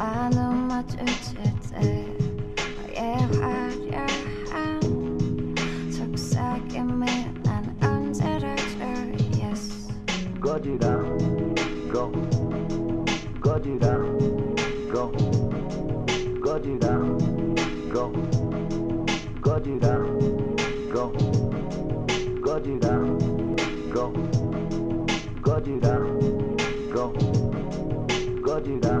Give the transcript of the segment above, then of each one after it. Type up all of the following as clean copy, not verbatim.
علامة ötede Yeter yahan Çok sakimden önderekler yes Godzilla go Godzilla go Godzilla go Godzilla go Godzilla go Godzilla go Godzilla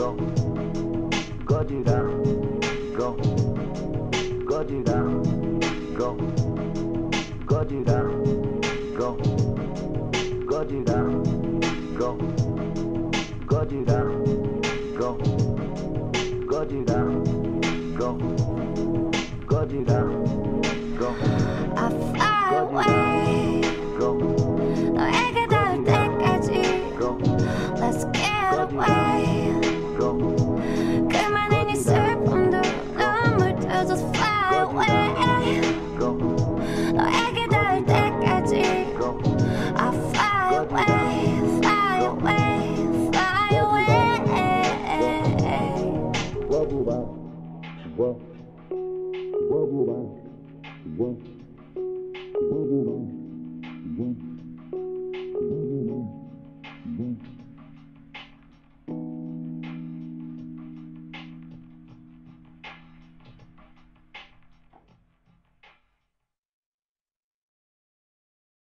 Go, Godzilla, go, Godzilla, go, Godzilla, go, Godzilla, go, Godzilla, go, Godzilla, go.